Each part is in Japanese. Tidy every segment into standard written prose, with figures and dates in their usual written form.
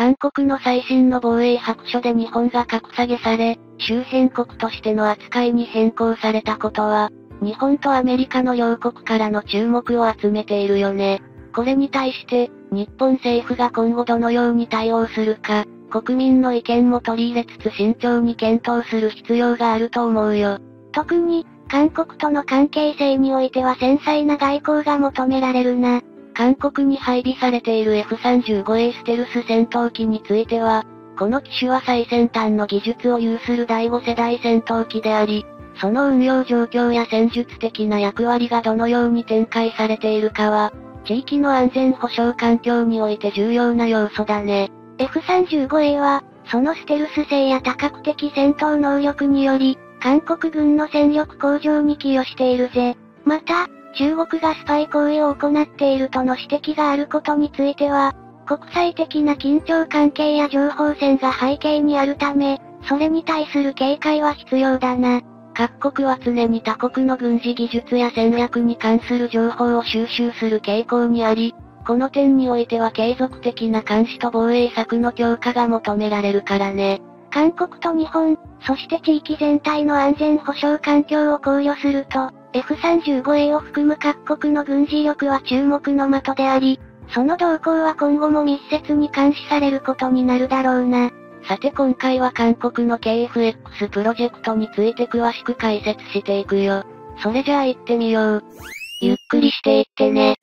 韓国の最新の防衛白書で日本が格下げされ、周辺国としての扱いに変更されたことは、日本とアメリカの両国からの注目を集めているよね。これに対して、日本政府が今後どのように対応するか、国民の意見も取り入れつつ慎重に検討する必要があると思うよ。特に、韓国との関係性においては繊細な外交が求められるな。韓国に配備されている F35A ステルス戦闘機については、この機種は最先端の技術を有する第5世代戦闘機であり、その運用状況や戦術的な役割がどのように展開されているかは、地域の安全保障環境において重要な要素だね。F35A は、そのステルス性や多角的戦闘能力により、韓国軍の戦力向上に寄与しているぜ。また、中国がスパイ行為を行っているとの指摘があることについては、国際的な緊張関係や情報戦が背景にあるため、それに対する警戒は必要だな。各国は常に他国の軍事技術や戦略に関する情報を収集する傾向にあり、この点においては継続的な監視と防衛策の強化が求められるからね。韓国と日本、そして地域全体の安全保障環境を考慮すると、F35A を含む各国の軍事力は注目の的であり、その動向は今後も密接に監視されることになるだろうな。さて今回は韓国の KF-X プロジェクトについて詳しく解説していくよ。それじゃあ行ってみよう。ゆっくりしていってね。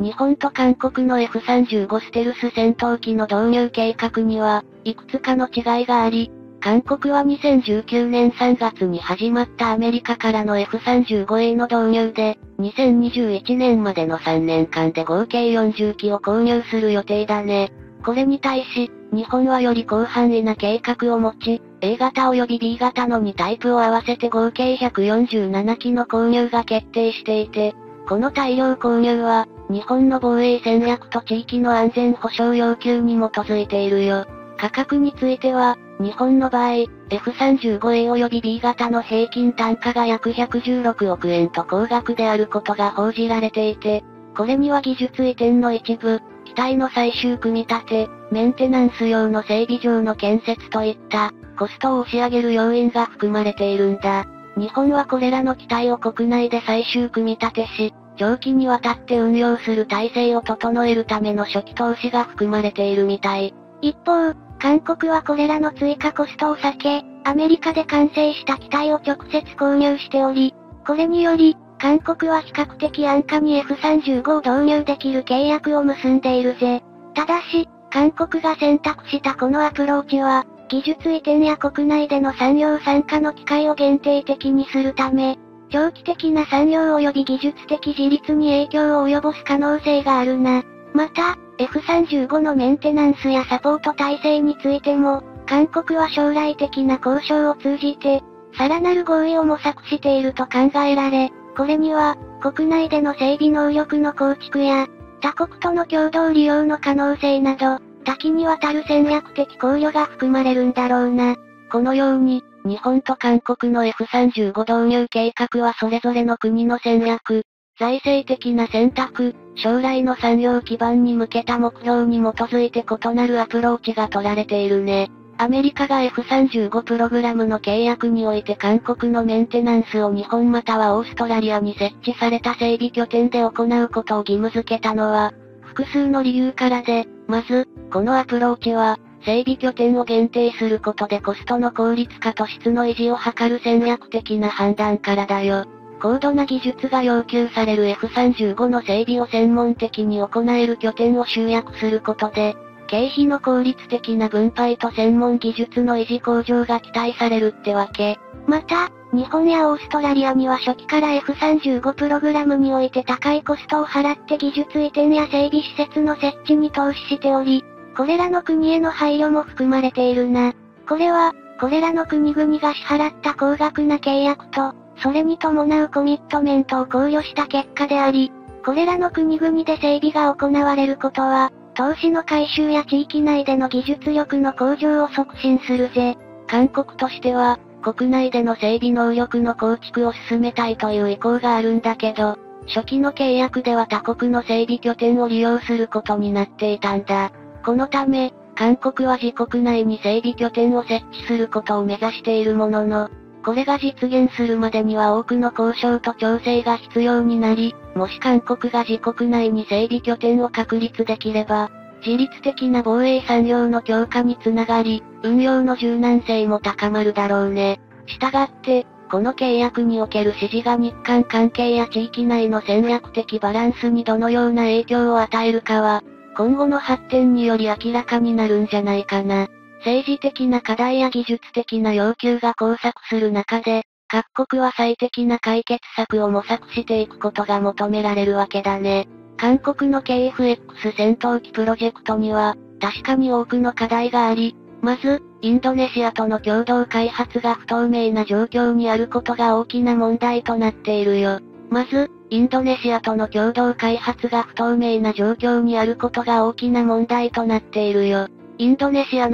日本と韓国の F35 ステルス戦闘機の導入計画には、いくつかの違いがあり、韓国は2019年3月に始まったアメリカからの F35A の導入で、2021年までの3年間で合計40機を購入する予定だね。これに対し、日本はより広範囲な計画を持ち、A 型及び B 型の2タイプを合わせて合計147機の購入が決定していて、この大量購入は、日本の防衛戦略と地域の安全保障要求に基づいているよ。価格については、日本の場合、F35A 及び B 型の平均単価が約116億円と高額であることが報じられていて、これには技術移転の一部、機体の最終組み立て、メンテナンス用の整備場の建設といった、コストを押し上げる要因が含まれているんだ。日本はこれらの機体を国内で最終組み立てし、長期にわたって運用する体制を整えるための初期投資が含まれているみたい。一方、韓国はこれらの追加コストを避け、アメリカで完成した機体を直接購入しており、これにより、韓国は比較的安価に F35 を導入できる契約を結んでいるぜ。ただし、韓国が選択したこのアプローチは、技術移転や国内での産業参加の機会を限定的にするため、長期的な産業及び技術的自立に影響を及ぼす可能性があるな。また、F35 のメンテナンスやサポート体制についても、韓国は将来的な交渉を通じて、さらなる合意を模索していると考えられ、これには、国内での整備能力の構築や、他国との共同利用の可能性など、多岐にわたる戦略的考慮が含まれるんだろうな。このように、日本と韓国の F35 導入計画はそれぞれの国の戦略、財政的な選択、将来の産業基盤に向けた目標に基づいて異なるアプローチが取られているね。アメリカが F35 プログラムの契約において韓国のメンテナンスを日本またはオーストラリアに設置された整備拠点で行うことを義務付けたのは、複数の理由からで、まず、このアプローチは、整備拠点を限定することでコストの効率化と質の維持を図る戦略的な判断からだよ。高度な技術が要求される F35 の整備を専門的に行える拠点を集約することで、経費の効率的な分配と専門技術の維持向上が期待されるってわけ。また、日本やオーストラリアには初期から F35 プログラムにおいて高いコストを払って技術移転や整備施設の設置に投資しており、これらの国への配慮も含まれているな。これは、これらの国々が支払った高額な契約と、それに伴うコミットメントを考慮した結果であり、これらの国々で整備が行われることは、投資の回収や地域内での技術力の向上を促進するぜ。韓国としては、国内での整備能力の構築を進めたいという意向があるんだけど、初期の契約では他国の整備拠点を利用することになっていたんだ。このため、韓国は自国内に整備拠点を設置することを目指しているものの、これが実現するまでには多くの交渉と調整が必要になり、もし韓国が自国内に整備拠点を確立できれば、自律的な防衛産業の強化につながり、運用の柔軟性も高まるだろうね。したがって、この契約における支持が日韓関係や地域内の戦略的バランスにどのような影響を与えるかは、今後の発展により明らかになるんじゃないかな。政治的な課題や技術的な要求が交錯する中で、各国は最適な解決策を模索していくことが求められるわけだね。韓国の KF-X 戦闘機プロジェクトには、確かに多くの課題があり、まず、インドネシアとの共同開発が不透明な状況にあることが大きな問題となっているよ。インドネシアの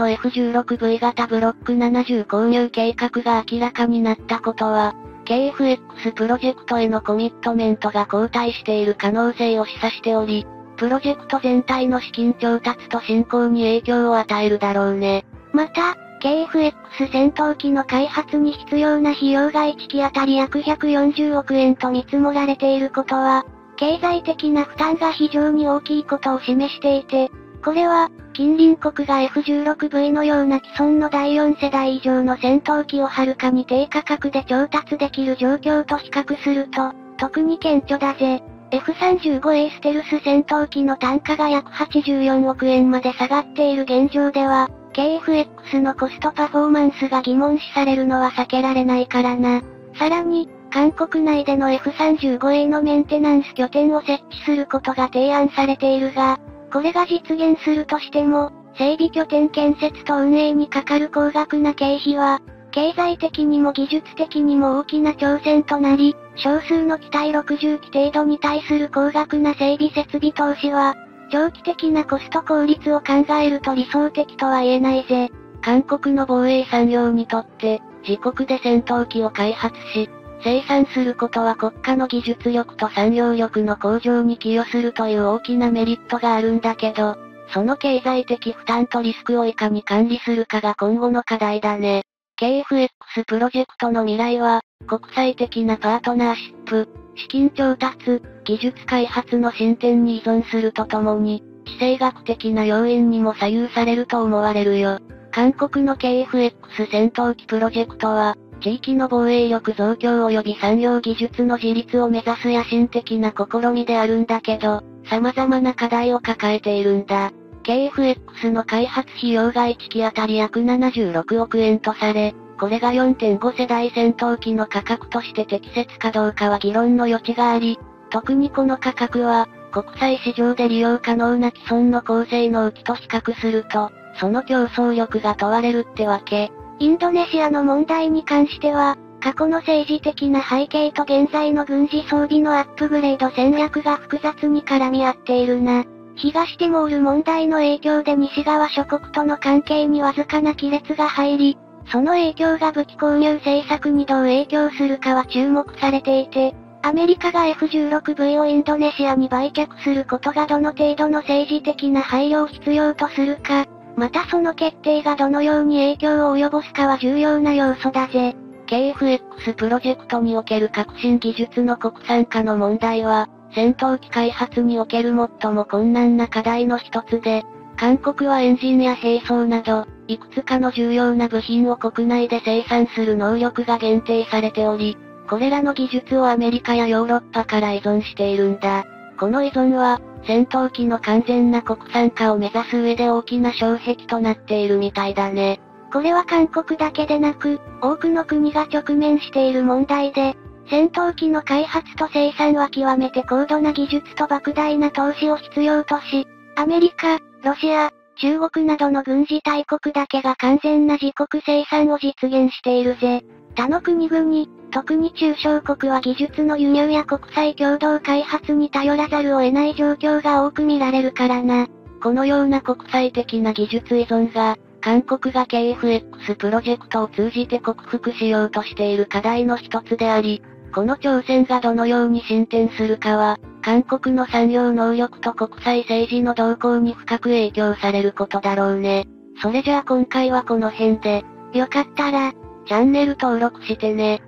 F16V 型ブロック70購入計画が明らかになったことは、KF-X プロジェクトへのコミットメントが後退している可能性を示唆しており、プロジェクト全体の資金調達と進行に影響を与えるだろうね。また、KF-X 戦闘機の開発に必要な費用が1機当たり約140億円と見積もられていることは、経済的な負担が非常に大きいことを示していて、これは、近隣国が F16V のような既存の第4世代以上の戦闘機をはるかに低価格で調達できる状況と比較すると、特に顕著だぜ。F35A ステルス戦闘機の単価が約84億円まで下がっている現状では、KF-X のコストパフォーマンスが疑問視されるのは避けられないからな。さらに、韓国内での F35A のメンテナンス拠点を設置することが提案されているが、これが実現するとしても、整備拠点建設と運営にかかる高額な経費は、経済的にも技術的にも大きな挑戦となり、少数の機体60機程度に対する高額な整備設備投資は、長期的なコスト効率を考えると理想的とは言えないぜ。韓国の防衛産業にとって、自国で戦闘機を開発し、生産することは国家の技術力と産業力の向上に寄与するという大きなメリットがあるんだけど、その経済的負担とリスクをいかに管理するかが今後の課題だね。KF-X プロジェクトの未来は、国際的なパートナーシップ、資金調達、技術開発の進展に依存するとともに、地政学的な要因にも左右されると思われるよ。韓国の KF-X 戦闘機プロジェクトは、地域の防衛力増強及び産業技術の自立を目指す野心的な試みであるんだけど、様々な課題を抱えているんだ。KF-X の開発費用が1機当たり約76億円とされ、これが 4.5 世代戦闘機の価格として適切かどうかは議論の余地があり、特にこの価格は、国際市場で利用可能な既存の高性能機と比較すると、その競争力が問われるってわけ。インドネシアの問題に関しては、過去の政治的な背景と現在の軍事装備のアップグレード戦略が複雑に絡み合っているな。東ティモール問題の影響で西側諸国との関係にわずかな亀裂が入り、その影響が武器購入政策にどう影響するかは注目されていて、アメリカが F16V をインドネシアに売却することがどの程度の政治的な配慮を必要とするか、またその決定がどのように影響を及ぼすかは重要な要素だぜ。KF-X プロジェクトにおける革新技術の国産化の問題は、戦闘機開発における最も困難な課題の一つで、韓国はエンジンや兵装など、いくつかの重要な部品を国内で生産する能力が限定されており、これらの技術をアメリカやヨーロッパから依存しているんだ。この依存は、戦闘機の完全な国産化を目指す上で大きな障壁となっているみたいだね。これは韓国だけでなく、多くの国が直面している問題で、戦闘機の開発と生産は極めて高度な技術と莫大な投資を必要とし、アメリカ、ロシア、中国などの軍事大国だけが完全な自国生産を実現しているぜ。他の国々、特に中小国は技術の輸入や国際共同開発に頼らざるを得ない状況が多く見られるからな。このような国際的な技術依存が、韓国が KF-X プロジェクトを通じて克服しようとしている課題の一つであり、この挑戦がどのように進展するかは、韓国の産業能力と国際政治の動向に深く影響されることだろうね。それじゃあ今回はこの辺で、よかったら、チャンネル登録してね。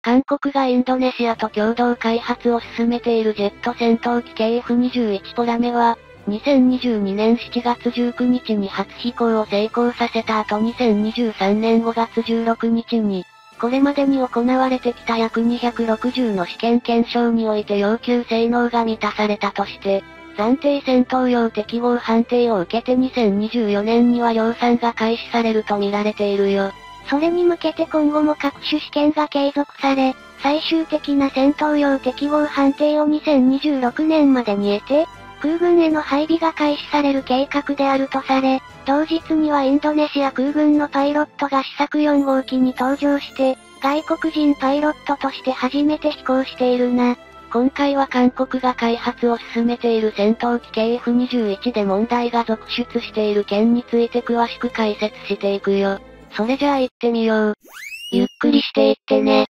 韓国がインドネシアと共同開発を進めているジェット戦闘機 KF-21 ポラメは、2022年7月19日に初飛行を成功させた後2023年5月16日に、これまでに行われてきた約260の試験検証において要求性能が満たされたとして、暫定戦闘用適合判定を受けて2024年には量産が開始されると見られているよ。それに向けて今後も各種試験が継続され、最終的な戦闘用適合判定を2026年までに得て、空軍への配備が開始される計画であるとされ、同日にはインドネシア空軍のパイロットが試作4号機に搭乗して、外国人パイロットとして初めて飛行しているな。今回は韓国が開発を進めている戦闘機 KF-21 で問題が続出している件について詳しく解説していくよ。それじゃあ行ってみよう。ゆっくりしていってね。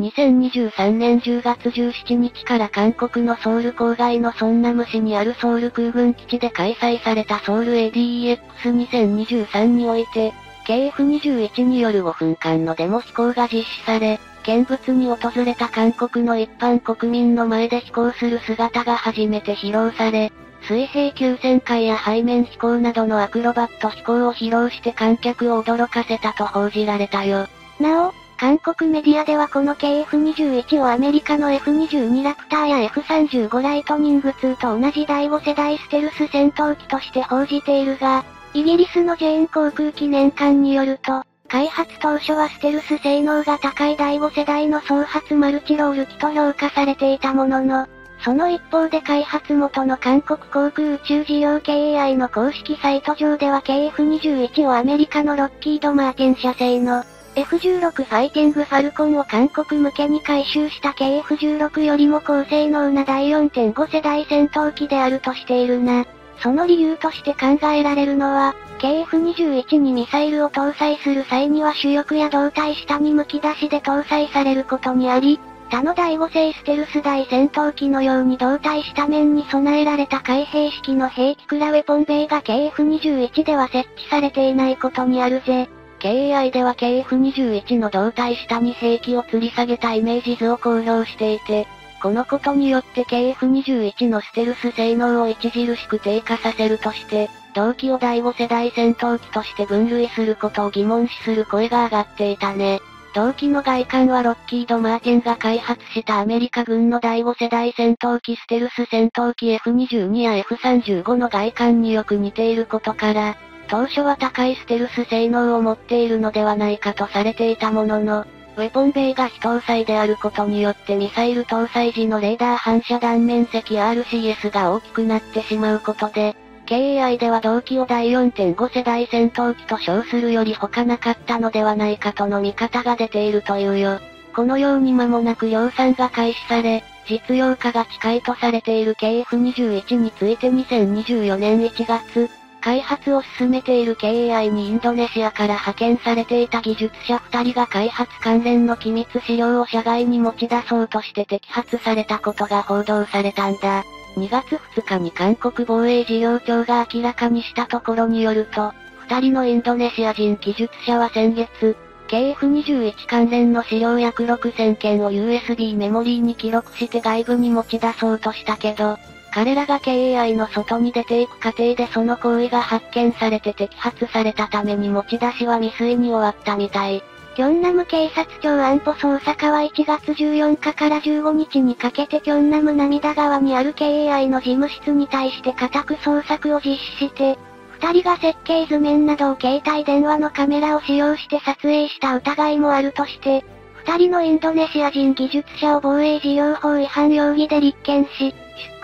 2023年10月17日から韓国のソウル郊外のソンナム市にあるソウル空軍基地で開催されたソウル ADEX2023 において、KF-21 による5分間のデモ飛行が実施され、見物に訪れた韓国の一般国民の前で飛行する姿が初めて披露され、水平9000回や背面飛行などのアクロバット飛行を披露して観客を驚かせたと報じられたよ。なお、韓国メディアではこの KF-21 をアメリカの F-22 ラプターや F-35 ライトニング2と同じ第5世代ステルス戦闘機として報じているが、イギリスのジェーン航空記念館によると、開発当初はステルス性能が高い第5世代の双発マルチロール機と評価されていたものの、その一方で開発元の韓国航空宇宙事業 KAI の公式サイト上では KF-21 をアメリカのロッキード・マーティン社製の F16 ファイティングファルコンを韓国向けに改修した KF-16 よりも高性能な第 4.5 世代戦闘機であるとしているな。その理由として考えられるのは、KF-21 にミサイルを搭載する際には主翼や胴体下にむき出しで搭載されることにあり、他の第5世ステルス大戦闘機のように胴体下面に備えられた開閉式の兵器クラウェポンベイが KF-21 では設置されていないことにあるぜ。KAI では KF-21 の胴体下に兵器を吊り下げたイメージ図を公表していて、このことによって KF-21 のステルス性能を著しく低下させるとして、同機を第5世代戦闘機として分類することを疑問視する声が上がっていたね。同機の外観はロッキード・マーティンが開発したアメリカ軍の第5世代戦闘機ステルス戦闘機 F-22 や F-35 の外観によく似ていることから、当初は高いステルス性能を持っているのではないかとされていたものの、ウェポンベイが非搭載であることによってミサイル搭載時のレーダー反射断面積 RCS が大きくなってしまうことで、KAI では同機を第 4.5 世代戦闘機と称するより他なかったのではないかとの見方が出ているというよ。このように間もなく量産が開始され、実用化が近いとされている KF-21 について2024年1月、開発を進めている KAI にインドネシアから派遣されていた技術者2人が開発関連の機密資料を社外に持ち出そうとして摘発されたことが報道されたんだ。2月2日に韓国防衛事業庁が明らかにしたところによると、2人のインドネシア人技術者は先月、KF-21 関連の資料約6000件を USB メモリーに記録して外部に持ち出そうとしたけど、彼らが KAI の外に出ていく過程でその行為が発見されて摘発されたために持ち出しは未遂に終わったみたい。キョンナム警察庁安保捜査課は1月14日から15日にかけてキョンナム涙川にある KAI の事務室に対して家宅捜索を実施して、2人が設計図面などを携帯電話のカメラを使用して撮影した疑いもあるとして、2人のインドネシア人技術者を防衛事業法違反容疑で立件し、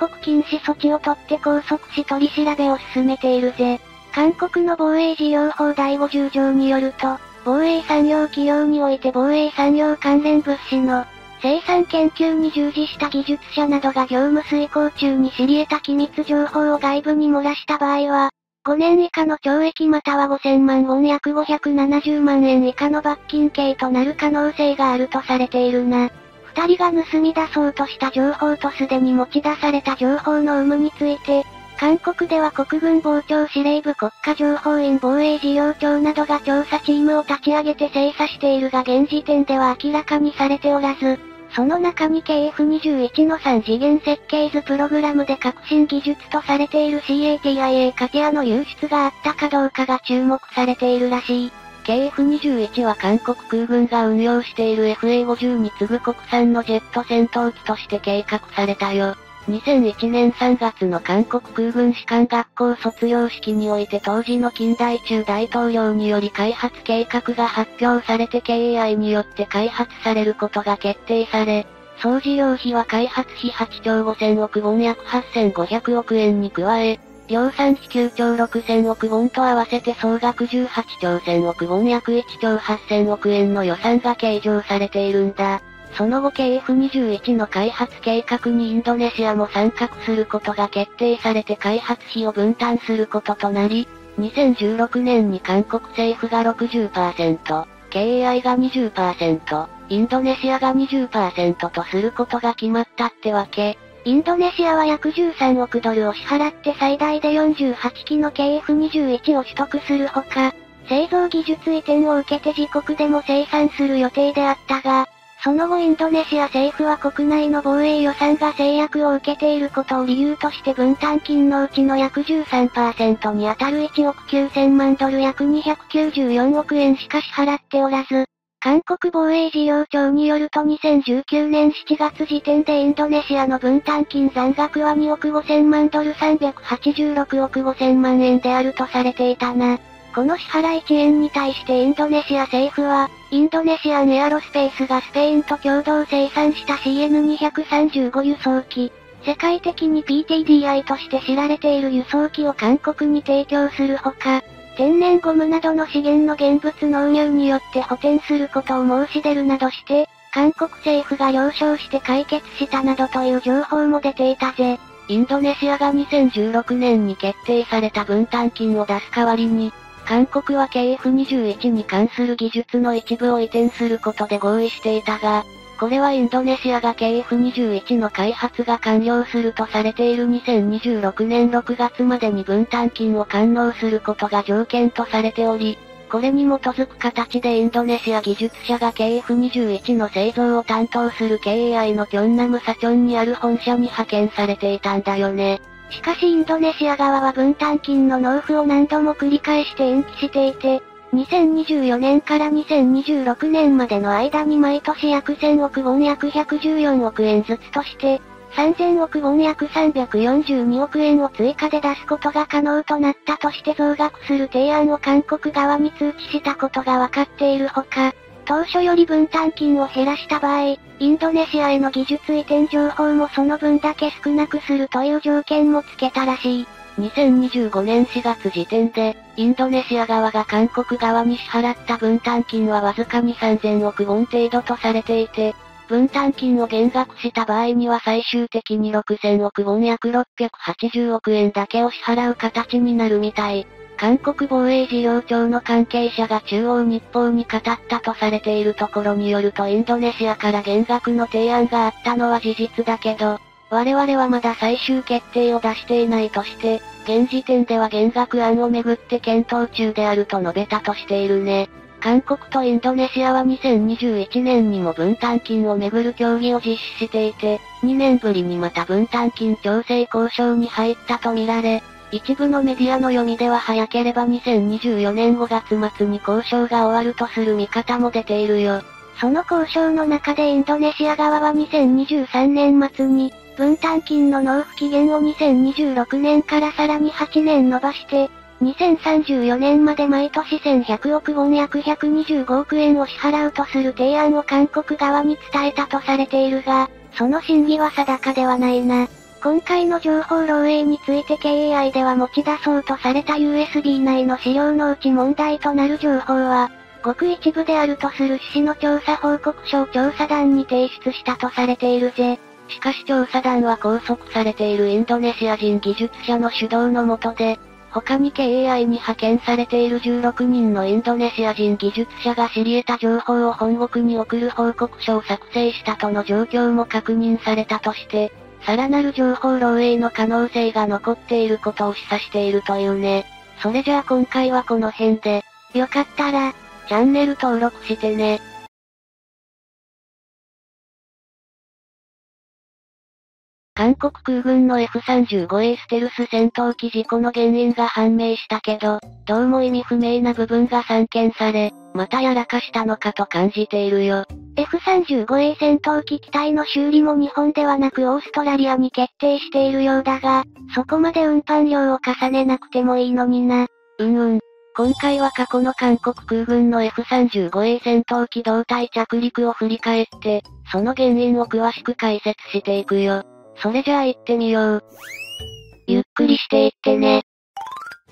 出国禁止措置を取って拘束し取り調べを進めているぜ。韓国の防衛事業法第50条によると、防衛産業企業において防衛産業関連物資の生産研究に従事した技術者などが業務遂行中に知り得た機密情報を外部に漏らした場合は、5年以下の懲役または5000万ウォン約570万円以下の罰金刑となる可能性があるとされているな。2人が盗み出そうとした情報とすでに持ち出された情報の有無について、韓国では国軍防庁司令部国家情報院防衛事業庁などが調査チームを立ち上げて精査しているが現時点では明らかにされておらず、その中に KF-21 の3次元設計図プログラムで革新技術とされている CATIA CATIA の流出があったかどうかが注目されているらしい。KF-21 は韓国空軍が運用している FA50 に次ぐ国産のジェット戦闘機として計画されたよ。2001年3月の韓国空軍士官学校卒業式において当時の金大中大統領により開発計画が発表されて KAI によって開発されることが決定され、総事業費は開発費8兆5000億ウォン約8500億円に加え、量産費9兆6000億ウォンと合わせて総額18兆1000億ウォン約1兆8000億円の予算が計上されているんだ。その後 KF-21 の開発計画にインドネシアも参画することが決定されて開発費を分担することとなり、2016年に韓国政府が 60%、KAI が 20%、インドネシアが 20% とすることが決まったってわけ。インドネシアは約13億ドルを支払って最大で48機の KF-21 を取得するほか、製造技術移転を受けて自国でも生産する予定であったが、その後インドネシア政府は国内の防衛予算が制約を受けていることを理由として分担金のうちの約 13% に当たる1億9000万ドル約294億円しか支払っておらず、韓国防衛事業庁によると2019年7月時点でインドネシアの分担金残額は2億5000万ドル386億5000万円であるとされていたな。この支払い遅延に対してインドネシア政府は、インドネシアンエアロスペースがスペインと共同生産した CN235 輸送機、世界的に PTDI として知られている輸送機を韓国に提供するほか、天然ゴムなどの資源の現物納入によって補填することを申し出るなどして、韓国政府が了承して解決したなどという情報も出ていたぜ。インドネシアが2016年に決定された分担金を出す代わりに、韓国は KF-21 に関する技術の一部を移転することで合意していたが、これはインドネシアが KF-21 の開発が完了するとされている2026年6月までに分担金を完納することが条件とされており、これに基づく形でインドネシア技術者が KF-21 の製造を担当する KAI のキョンナムサチョンにある本社に派遣されていたんだよね。しかしインドネシア側は分担金の納付を何度も繰り返して延期していて、2024年から2026年までの間に毎年約1000億ウォン約114億円ずつとして、3000億ウォン約342億円を追加で出すことが可能となったとして増額する提案を韓国側に通知したことがわかっているほか、当初より分担金を減らした場合、インドネシアへの技術移転情報もその分だけ少なくするという条件も付けたらしい。2025年4月時点で、インドネシア側が韓国側に支払った分担金はわずかに3000億ウォン程度とされていて、分担金を減額した場合には最終的に6000億ウォン約680億円だけを支払う形になるみたい。韓国防衛事業庁の関係者が中央日報に語ったとされているところによるとインドネシアから減額の提案があったのは事実だけど、我々はまだ最終決定を出していないとして、現時点では減額案をめぐって検討中であると述べたとしているね。韓国とインドネシアは2021年にも分担金をめぐる協議を実施していて、2年ぶりにまた分担金調整交渉に入ったとみられ、一部のメディアの読みでは早ければ2024年5月末に交渉が終わるとする見方も出ているよ。その交渉の中でインドネシア側は2023年末に、分担金の納付期限を2026年からさらに8年延ばして、2034年まで毎年1100億ウォン約125億円を支払うとする提案を韓国側に伝えたとされているが、その真偽は定かではないな。今回の情報漏洩について KAI では持ち出そうとされた USB 内の資料のうち問題となる情報は、ごく一部であるとする趣旨の調査報告書を調査団に提出したとされているぜ。しかし調査団は拘束されているインドネシア人技術者の主導の下で、他に KAI に派遣されている16人のインドネシア人技術者が知り得た情報を本国に送る報告書を作成したとの状況も確認されたとして、さらなる情報漏洩の可能性が残っていることを示唆しているというね。それじゃあ今回はこの辺で、よかったら、チャンネル登録してね。韓国空軍の F35A ステルス戦闘機事故の原因が判明したけど、どうも意味不明な部分が散見され、またやらかしたのかと感じているよ。F35A 戦闘機機体の修理も日本ではなくオーストラリアに決定しているようだが、そこまで運搬量を重ねなくてもいいのにな。今回は過去の韓国空軍の F35A 戦闘機胴体着陸を振り返って、その原因を詳しく解説していくよ。それじゃあ行ってみよう。ゆっくりしていってね。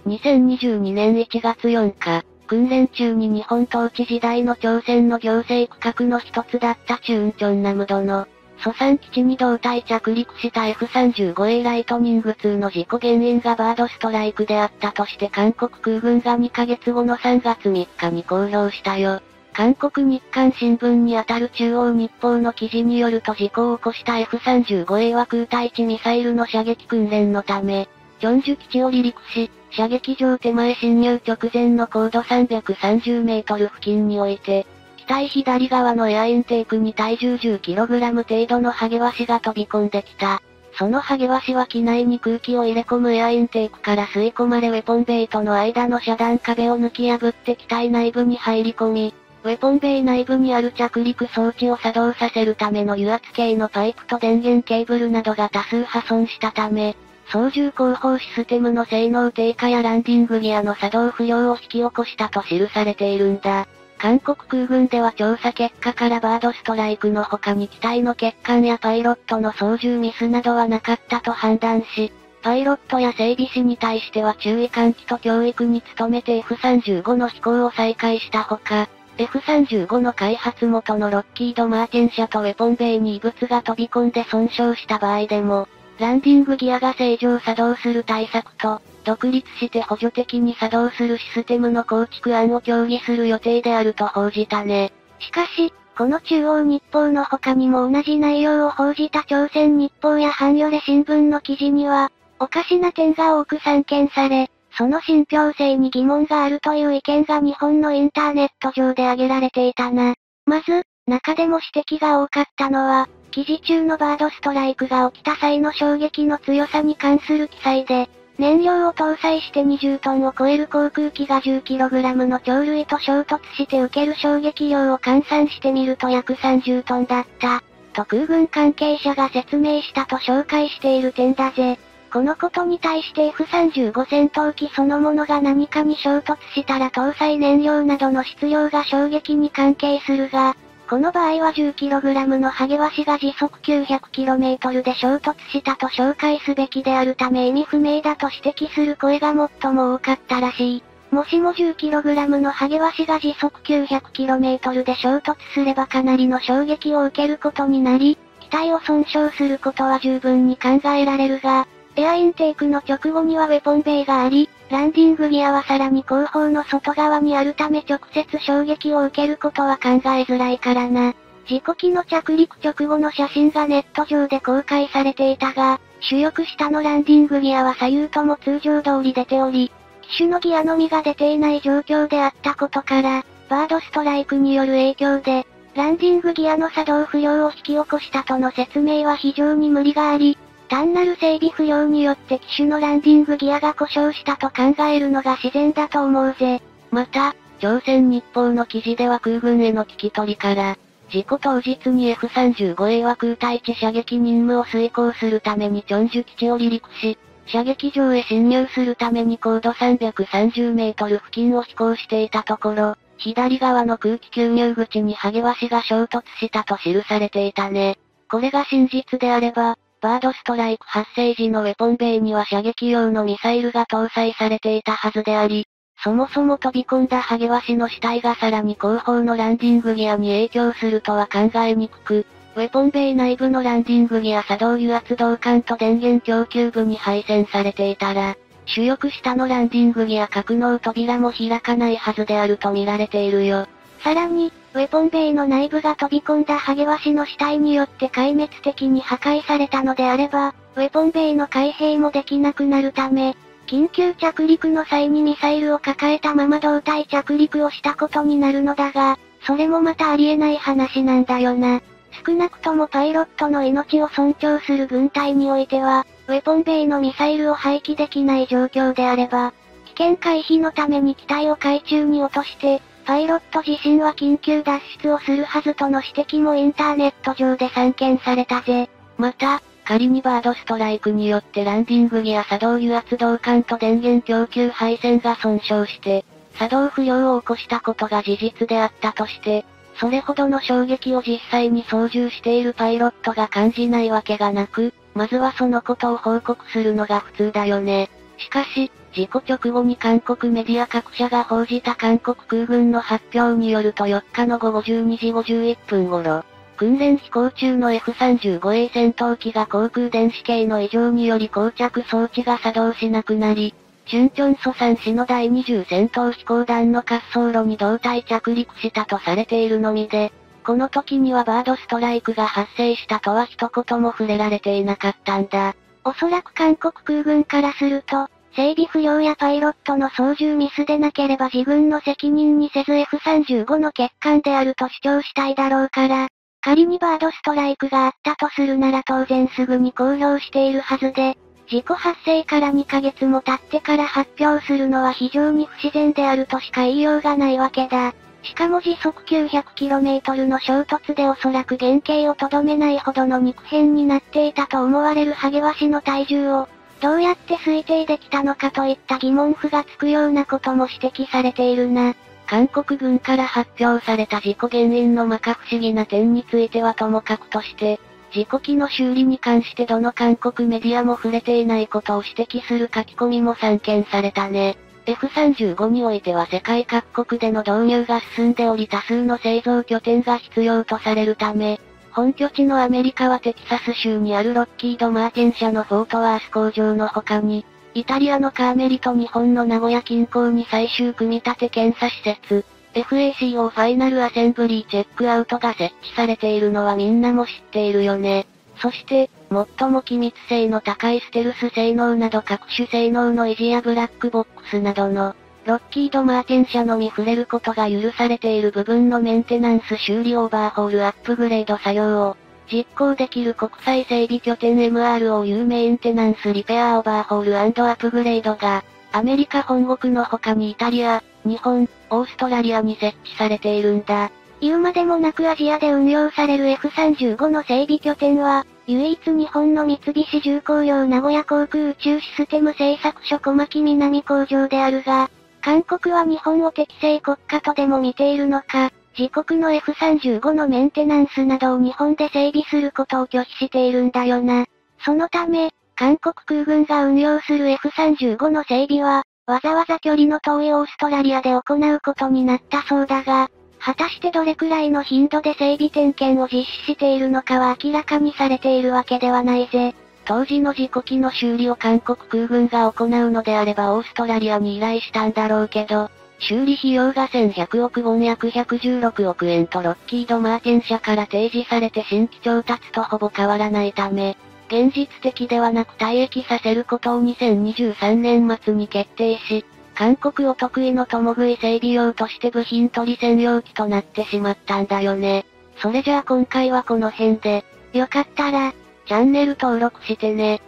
2022年1月4日、訓練中に日本統治時代の朝鮮の行政区画の一つだったチュンチョンナムドの蘇山基地に胴体着陸した F35A ライトニング2の事故原因がバードストライクであったとして韓国空軍が2ヶ月後の3月3日に公表したよ。韓国日刊新聞にあたる中央日報の記事によると事故を起こした F35A は空対地ミサイルの射撃訓練のため、チョンジュ基地を離陸し、射撃場手前侵入直前の高度330メートル付近において、機体左側のエアインテークに体重 10kg 程度のハゲワシが飛び込んできた。そのハゲワシは機内に空気を入れ込むエアインテークから吸い込まれウェポンベイとの間の遮断壁を抜き破って機体内部に入り込み、ウェポンベイ内部にある着陸装置を作動させるための油圧系のパイプと電源ケーブルなどが多数破損したため、操縦後方システムの性能低下やランディングギアの作動不良を引き起こしたと記されているんだ。韓国空軍では調査結果からバードストライクの他に機体の欠陥やパイロットの操縦ミスなどはなかったと判断し、パイロットや整備士に対しては注意喚起と教育に努めて F35 の飛行を再開したほか、F35 の開発元のロッキード・マーティン社とウェポンベイに異物が飛び込んで損傷した場合でも、ランディングギアが正常作動する対策と、独立して補助的に作動するシステムの構築案を協議する予定であると報じたね。しかし、この中央日報の他にも同じ内容を報じた朝鮮日報やハンヨレ新聞の記事には、おかしな点が多く散見され、その信憑性に疑問があるという意見が日本のインターネット上で挙げられていたな。まず、中でも指摘が多かったのは、記事中のバードストライクが起きた際の衝撃の強さに関する記載で、燃料を搭載して20トンを超える航空機が 10kg の鳥類と衝突して受ける衝撃量を換算してみると約30トンだった、と空軍関係者が説明したと紹介している点だぜ。このことに対して F35 戦闘機そのものが何かに衝突したら搭載燃料などの質量が衝撃に関係するが、この場合は 10kg のハゲワシが時速 900km で衝突したと紹介すべきであるため意味不明だと指摘する声が最も多かったらしい。もしも 10kg のハゲワシが時速 900km で衝突すればかなりの衝撃を受けることになり、機体を損傷することは十分に考えられるが、エアインテークの直後にはウェポンベイがあり、ランディングギアはさらに後方の外側にあるため直接衝撃を受けることは考えづらいからな。事故機の着陸直後の写真がネット上で公開されていたが、主翼下のランディングギアは左右とも通常通り出ており、機首のギアのみが出ていない状況であったことから、バードストライクによる影響で、ランディングギアの作動不良を引き起こしたとの説明は非常に無理があり、単なる整備不良によって機種のランディングギアが故障したと考えるのが自然だと思うぜ。また、朝鮮日報の記事では空軍への聞き取りから、事故当日に F35A は空対地射撃任務を遂行するためにチョンジュ基地を離陸し、射撃場へ侵入するために高度330メートル付近を飛行していたところ、左側の空気吸入口にハゲワシが衝突したと記されていたね。これが真実であれば、バードストライク発生時のウェポンベイには射撃用のミサイルが搭載されていたはずであり、そもそも飛び込んだハゲワシの死体がさらに後方のランディングギアに影響するとは考えにくく、ウェポンベイ内部のランディングギア作動油圧導管と電源供給部に配線されていたら、主翼下のランディングギア格納扉も開かないはずであると見られているよ。さらに、ウェポンベイの内部が飛び込んだハゲワシの死体によって壊滅的に破壊されたのであれば、ウェポンベイの開閉もできなくなるため、緊急着陸の際にミサイルを抱えたまま胴体着陸をしたことになるのだが、それもまたありえない話なんだよな。少なくともパイロットの命を尊重する軍隊においては、ウェポンベイのミサイルを廃棄できない状況であれば、危険回避のために機体を海中に落として、パイロット自身は緊急脱出をするはずとの指摘もインターネット上で散見されたぜ。また、仮にバードストライクによってランディングギア作動油圧導管と電源供給配線が損傷して、作動不良を起こしたことが事実であったとして、それほどの衝撃を実際に操縦しているパイロットが感じないわけがなく、まずはそのことを報告するのが普通だよね。しかし、事故直後に韓国メディア各社が報じた韓国空軍の発表によると4日の午後12時51分頃、訓練飛行中の F35A 戦闘機が航空電子系の異常により降着装置が作動しなくなり、チュンチョンソサン市の第20戦闘飛行団の滑走路に胴体着陸したとされているのみで、この時にはバードストライクが発生したとは一言も触れられていなかったんだ。おそらく韓国空軍からすると、整備不良やパイロットの操縦ミスでなければ自軍の責任にせず F35 の欠陥であると主張したいだろうから、仮にバードストライクがあったとするなら当然すぐに公表しているはずで、事故発生から2ヶ月も経ってから発表するのは非常に不自然であるとしか言いようがないわけだ。しかも時速 900km の衝突でおそらく原型をとどめないほどの肉片になっていたと思われるハゲワシの体重を、どうやって推定できたのかといった疑問符がつくようなことも指摘されているな。韓国軍から発表された事故原因の摩訶不思議な点についてはともかくとして、事故機の修理に関してどの韓国メディアも触れていないことを指摘する書き込みも散見されたね。F35 においては世界各国での導入が進んでおり多数の製造拠点が必要とされるため、本拠地のアメリカはテキサス州にあるロッキード・マーティン社のフォートワース工場の他に、イタリアのカーメリと日本の名古屋近郊に最終組み立て検査施設、FACO ファイナルアセンブリーチェックアウトが設置されているのはみんなも知っているよね。そして、最も機密性の高いステルス性能など各種性能の維持やブラックボックスなどの、ロッキード・マーティン社のみ触れることが許されている部分のメンテナンス修理オーバーホールアップグレード作業を実行できる国際整備拠点 MROU メインテナンスリペアオーバーホール&アップグレードがアメリカ本国の他にイタリア、日本、オーストラリアに設置されているんだ。言うまでもなくアジアで運用される F35 の整備拠点は唯一日本の三菱重工業名古屋航空宇宙システム製作所小牧南工場であるが、韓国は日本を敵性国家とでも見ているのか、自国の F35 のメンテナンスなどを日本で整備することを拒否しているんだよな。そのため、韓国空軍が運用する F35 の整備は、わざわざ距離の遠いオーストラリアで行うことになったそうだが、果たしてどれくらいの頻度で整備点検を実施しているのかは明らかにされているわけではないぜ。当時の事故機の修理を韓国空軍が行うのであればオーストラリアに依頼したんだろうけど、修理費用が1100億ウォン約116億円とロッキード・マーティン社から提示されて新規調達とほぼ変わらないため、現実的ではなく退役させることを2023年末に決定し、韓国お得意の共食い整備用として部品取り専用機となってしまったんだよね。それじゃあ今回はこの辺で、よかったら、チャンネル登録してね。